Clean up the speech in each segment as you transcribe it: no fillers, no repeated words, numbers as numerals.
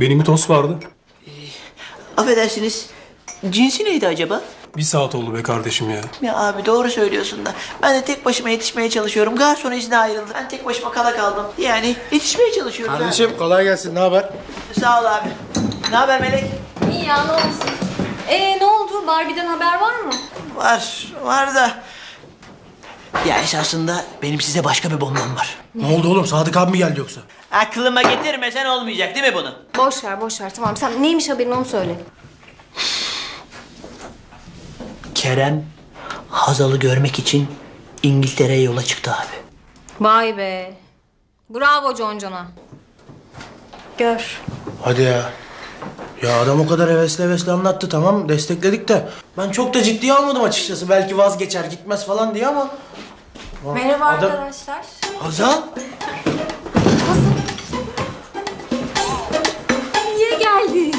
Benim bir tost vardı. Affedersiniz. Cinsi neydi acaba? Bir saat oldu be kardeşim ya. Ya abi doğru söylüyorsun da. Ben de tek başıma yetişmeye çalışıyorum. Garson izne ayrıldı. Ben tek başıma kala kaldım. Yani yetişmeye çalışıyorum. Kardeşim yani. Kolay gelsin. Ne haber? Sağ ol abi. Ne haber Melek? İyi ya, ne olsun. Ne oldu? Barbie'den haber var mı? Var da. Ya esasında benim size başka bir bombam var. Ne oldu oğlum? Sadık abi mi geldi yoksa? Aklıma getirmesen olmayacak değil mi bunu? Boş ver. Tamam sen neymiş haberin onu söyle. Kerem Hazal'ı görmek için İngiltere'ye yola çıktı abi. Vay be. Bravo Concan'a. Gör. Hadi ya. Ya adam o kadar hevesli anlattı, tamam destekledik de ben çok da ciddiye almadım açıkçası. Belki vazgeçer gitmez falan diye ama. Merhaba adam... arkadaşlar. Hazal. Niye geldin?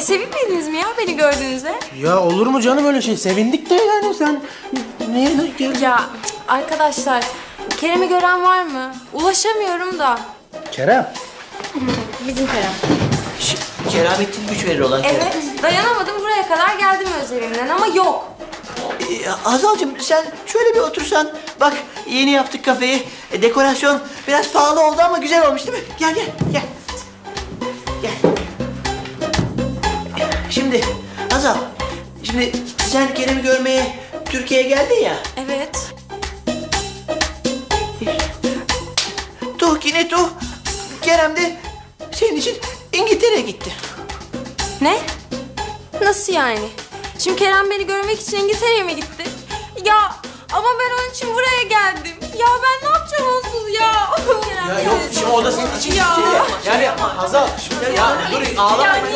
Sevinmediniz mi ya beni gördüğünüzde? Ya olur mu canım öyle şey? Sevindik de yani sen. Niye geldin? Ya arkadaşlar Kerem'i gören var mı? Ulaşamıyorum da. Kerem? Bizim Kerem. Kerametin güç verir olan. Evet, dayanamadım buraya kadar geldim özlerimden ama yok. Hazal'cığım sen şöyle bir otursan, bak yeni yaptık kafeyi, dekorasyon biraz pahalı oldu ama güzel olmuş değil mi? Gel. Şimdi Hazal, şimdi sen Kerem'i görmeye Türkiye'ye geldin ya. Evet. Tuh, Kerem de senin için İngiltere'ye gitti. Ne? Nasıl yani? Şimdi Kerem beni görmek için İngiltere'ye mi gitti? Ya ama ben onun için buraya geldim. Ya ben ne yapacağım onsuz ya? Ya yok şimdi o da senin için ya. Yani Hazal şimdi ya dur ağlamayın.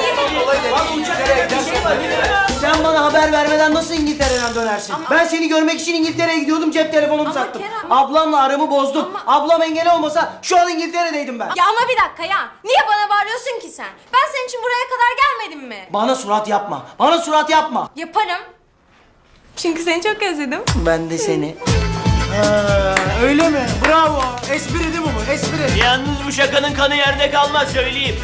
Sen bana haber vermeden nasıl İngiltere'den dönersin? Ama, ben seni görmek için İngiltere'ye gidiyordum, cep telefonumu sattım. Kerem... Ablamla aramı bozdum. Ama... Ablam engel olmasa şu an İngiltere'deydim ben. Ya ama bir dakika ya. Niye bana bağırıyorsun ki sen? Ben senin için buraya kadar gelmedim mi? Bana surat yapma. Yaparım. Çünkü seni çok özledim. Ben de seni. Öyle mi? Bravo. Espri değil mi bu? Espri. Yalnız bu şakanın kanı yerde kalmaz söyleyeyim.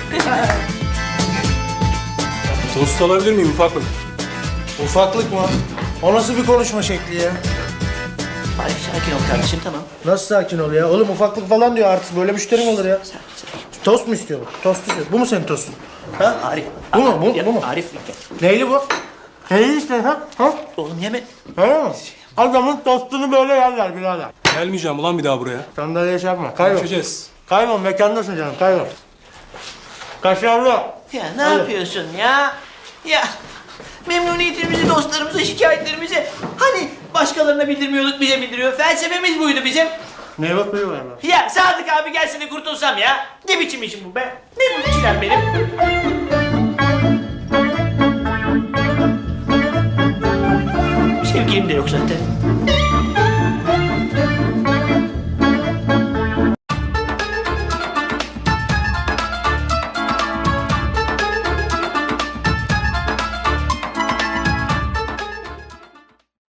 Tost alabilir miyim ufaklık? Ufaklık mı? O nasıl bir konuşma şekli ya? Hayır, sakin ol kardeşim, tamam. Nasıl sakin ol ya? Oğlum ufaklık falan diyor artık. Böyle müşterim olur ya. Sakin. Tost mu istiyor bu? Tost istiyor. Bu mu senin tostun? Ha? Arif. Bu mu? Arif. Neyli bu? Neyli işte ha? Oğlum yeme. Ha? Adamın tostunu böyle yerler birader. Gelmeyeceğim ulan bir daha buraya. Sandalye şey yapma. Kaybol. Kaybol, mekandasın canım, kaybol. Kaşarlı. Ya ne Hadi. Yapıyorsun ya? Ya memnuniyetimizi, dostlarımıza, şikayetlerimizi hani başkalarına bildirmiyorduk, bize bildiriyor. Felsefemiz buydu bizim. Ne bakıyor var lan? Ya Sadık abi gelsin de kurtulsam ya. Ne biçim işim bu be? Ne bu işler benim?